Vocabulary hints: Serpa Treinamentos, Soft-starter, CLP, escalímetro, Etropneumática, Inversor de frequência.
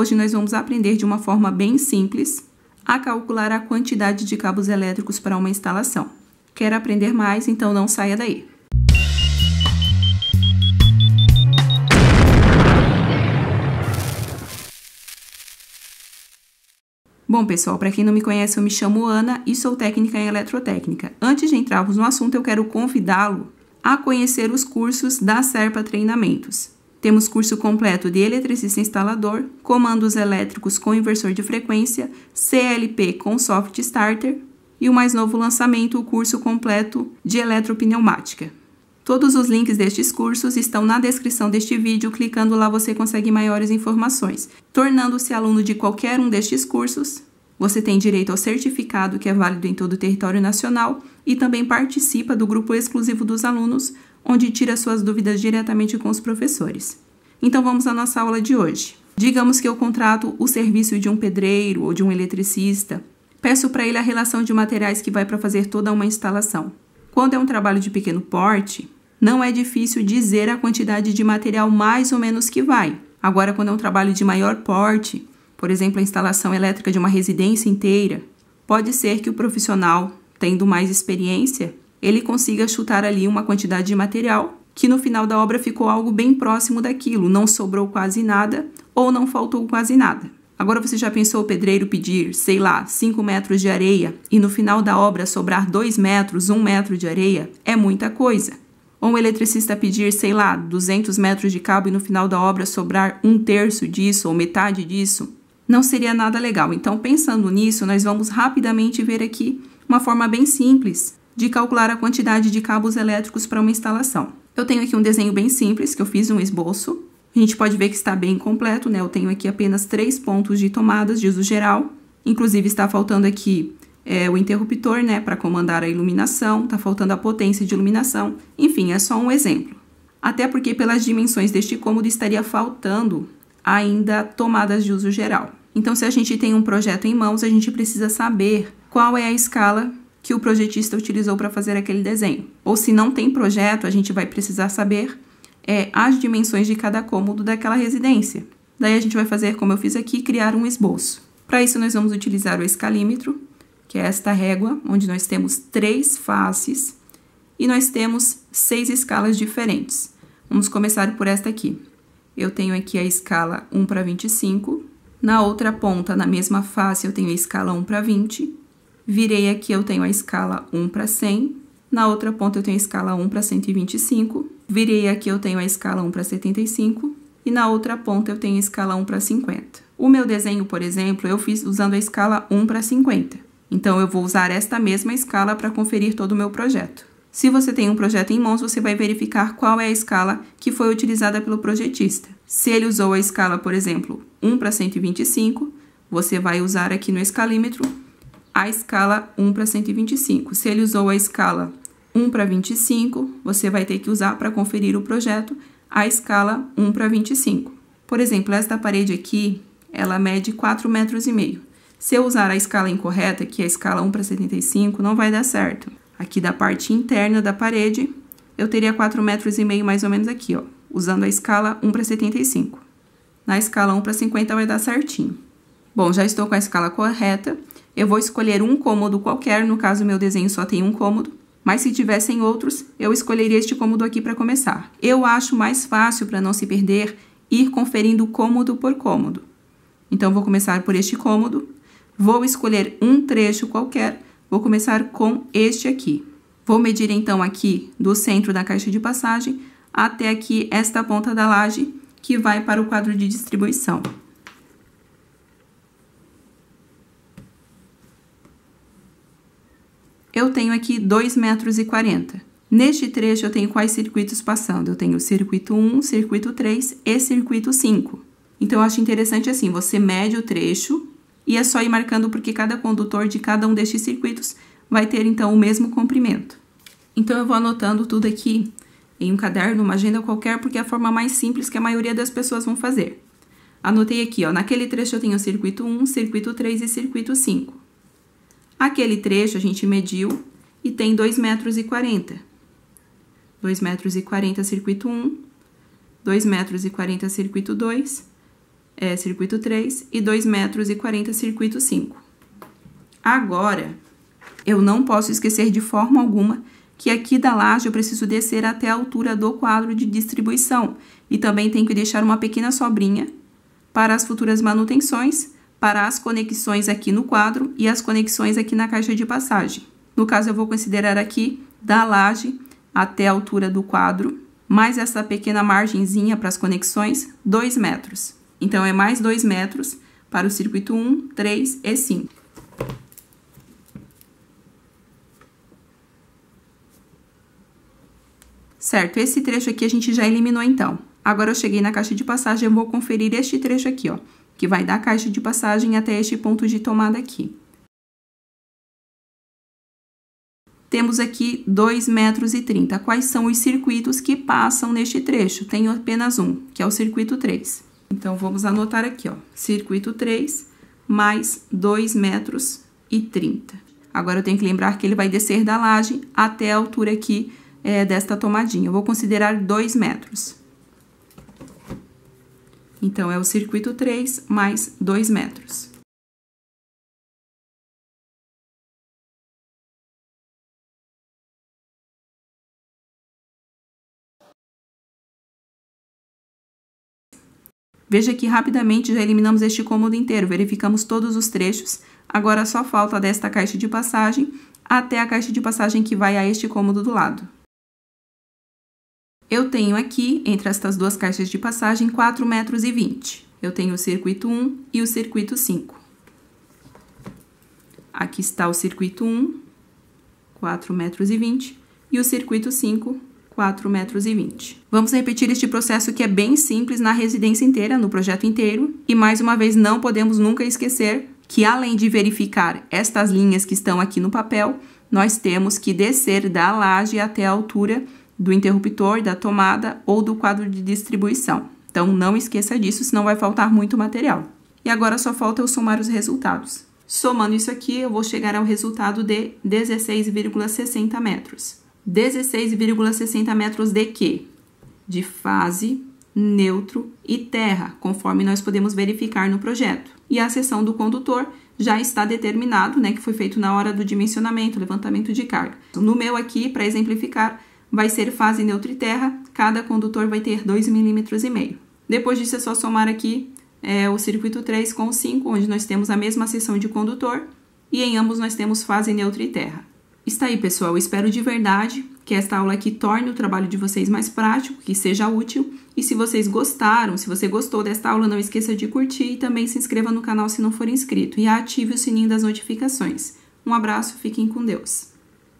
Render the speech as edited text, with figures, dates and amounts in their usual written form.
Hoje nós vamos aprender de uma forma bem simples a calcular a quantidade de cabos elétricos para uma instalação. Quer aprender mais? Então não saia daí! Bom, pessoal, para quem não me conhece, eu me chamo Ana e sou técnica em eletrotécnica. Antes de entrarmos no assunto, eu quero convidá-lo a conhecer os cursos da Serpa Treinamentos. Temos curso completo de eletricista instalador, comandos elétricos com inversor de frequência, CLP com Soft-starter e o mais novo lançamento, o curso completo de Etropneumática. Todos os links destes cursos estão na descrição deste vídeo, clicando lá você consegue maiores informações. Tornando-se aluno de qualquer um destes cursos, você tem direito ao certificado que é válido em todo o território nacional e também participa do grupo exclusivo dos alunos, onde tira suas dúvidas diretamente com os professores. Então vamos à nossa aula de hoje. Digamos que eu contrato o serviço de um pedreiro ou de um eletricista, peço para ele a relação de materiais que vai para fazer toda uma instalação. Quando é um trabalho de pequeno porte, não é difícil dizer a quantidade de material mais ou menos que vai. Agora, quando é um trabalho de maior porte, por exemplo, a instalação elétrica de uma residência inteira, pode ser que o profissional, tendo mais experiência, ele consiga chutar ali uma quantidade de material que no final da obra ficou algo bem próximo daquilo, não sobrou quase nada ou não faltou quase nada. Agora, você já pensou o pedreiro pedir, sei lá, 5 metros de areia e no final da obra sobrar 2 metros, 1 metro de areia? É muita coisa. Ou um eletricista pedir, sei lá, 200 metros de cabo e no final da obra sobrar 1/3 disso ou metade disso, não seria nada legal. Então, pensando nisso, nós vamos rapidamente ver aqui uma forma bem simples de calcular a quantidade de cabos elétricos para uma instalação. Eu tenho aqui um desenho bem simples, que eu fiz um esboço. A gente pode ver que está bem completo, né? Eu tenho aqui apenas 3 pontos de tomadas de uso geral. Inclusive, está faltando aqui o interruptor, né, para comandar a iluminação, está faltando a potência de iluminação, enfim, é só um exemplo. Até porque pelas dimensões deste cômodo estaria faltando ainda tomadas de uso geral. Então, se a gente tem um projeto em mãos, a gente precisa saber qual é a escala que o projetista utilizou para fazer aquele desenho. Ou se não tem projeto, a gente vai precisar saber as dimensões de cada cômodo daquela residência. Daí a gente vai fazer, como eu fiz aqui, criar um esboço. Para isso, nós vamos utilizar o escalímetro, que é esta régua, onde nós temos 3 faces e nós temos 6 escalas diferentes. Vamos começar por esta aqui. Eu tenho aqui a escala 1 para 25, na outra ponta, na mesma face, eu tenho a escala 1 para 20, virei aqui, eu tenho a escala 1 para 100, na outra ponta eu tenho a escala 1 para 125, virei aqui, eu tenho a escala 1 para 75 e na outra ponta eu tenho a escala 1 para 50. O meu desenho, por exemplo, eu fiz usando a escala 1 para 50. Então, eu vou usar esta mesma escala para conferir todo o meu projeto. Se você tem um projeto em mãos, você vai verificar qual é a escala que foi utilizada pelo projetista. Se ele usou a escala, por exemplo, 1 para 125, você vai usar aqui no escalímetro a escala 1 para 125. Se ele usou a escala 1 para 25, você vai ter que usar para conferir o projeto a escala 1 para 25. Por exemplo, esta parede aqui, ela mede 4,5 metros. Se eu usar a escala incorreta, que é a escala 1 para 75, não vai dar certo. Aqui da parte interna da parede, eu teria 4,5 metros mais ou menos aqui, ó, usando a escala 1 para 75. Na escala 1 para 50 vai dar certinho. Bom, já estou com a escala correta. Eu vou escolher um cômodo qualquer, no caso meu desenho só tem um cômodo, mas se tivessem outros, eu escolheria este cômodo aqui para começar. Eu acho mais fácil, para não se perder, ir conferindo cômodo por cômodo. Então, vou começar por este cômodo. Vou escolher um trecho qualquer, vou começar com este aqui. Vou medir então aqui do centro da caixa de passagem até aqui esta ponta da laje que vai para o quadro de distribuição. Eu tenho aqui 2,40 metros. Neste trecho eu tenho quais circuitos passando? Eu tenho o circuito 1, circuito 3 e circuito 5. Então, eu acho interessante assim, você mede o trecho e é só ir marcando porque cada condutor de cada um destes circuitos vai ter, então, o mesmo comprimento. Então, eu vou anotando tudo aqui em um caderno, uma agenda qualquer, porque é a forma mais simples que a maioria das pessoas vão fazer. Anotei aqui, ó, naquele trecho eu tenho o circuito 1, circuito 3 e circuito 5. Aquele trecho a gente mediu e tem 2,40 metros. 2,40 metros circuito 1, 2,40 metros circuito 2, circuito 3, e 2,40 metros, circuito 5. Agora, eu não posso esquecer de forma alguma que aqui da laje eu preciso descer até a altura do quadro de distribuição e também tenho que deixar uma pequena sobrinha para as futuras manutenções, para as conexões aqui no quadro e as conexões aqui na caixa de passagem. No caso, eu vou considerar aqui da laje até a altura do quadro, mais essa pequena margenzinha para as conexões, 2 metros. Então, é mais 2 metros para o circuito 1, 3 e 5. Certo, esse trecho aqui a gente já eliminou então. Agora, eu cheguei na caixa de passagem, eu vou conferir este trecho aqui, ó, que vai da caixa de passagem até este ponto de tomada aqui. Temos aqui 2,30 metros. Quais são os circuitos que passam neste trecho? Tenho apenas um, que é o circuito 3. Então, vamos anotar aqui, ó, circuito 3 mais 2,30 metros. Agora, eu tenho que lembrar que ele vai descer da laje até a altura aqui desta tomadinha. Eu vou considerar 2 metros. Então, é o circuito 3 mais 2 metros. Veja que rapidamente já eliminamos este cômodo inteiro, verificamos todos os trechos. Agora, só falta desta caixa de passagem até a caixa de passagem que vai a este cômodo do lado. Eu tenho aqui, entre estas duas caixas de passagem, 4,20 metros. Eu tenho o circuito 1 e o circuito 5. Aqui está o circuito 1, 4,20 metros, e o circuito 5, 4,20 metros. Vamos repetir este processo que é bem simples na residência inteira, no projeto inteiro. E, mais uma vez, não podemos nunca esquecer que, além de verificar estas linhas que estão aqui no papel, nós temos que descer da laje até a altura do interruptor, da tomada ou do quadro de distribuição. Então, não esqueça disso, senão vai faltar muito material. E agora, só falta eu somar os resultados. Somando isso aqui, eu vou chegar ao resultado de 16,60 metros. 16,60 metros de quê? De fase, neutro e terra, conforme nós podemos verificar no projeto. E a seção do condutor já está determinado, né, que foi feito na hora do dimensionamento, levantamento de carga. No meu aqui, para exemplificar, vai ser fase, neutro e terra, cada condutor vai ter 2,5 milímetros. Depois disso, é só somar aqui o circuito 3 com o 5, onde nós temos a mesma seção de condutor, e em ambos nós temos fase, neutro e terra. Está aí, pessoal. Eu espero de verdade que esta aula aqui torne o trabalho de vocês mais prático, que seja útil. E se vocês gostaram, se você gostou desta aula, não esqueça de curtir e também se inscreva no canal se não for inscrito. E ative o sininho das notificações. Um abraço, fiquem com Deus.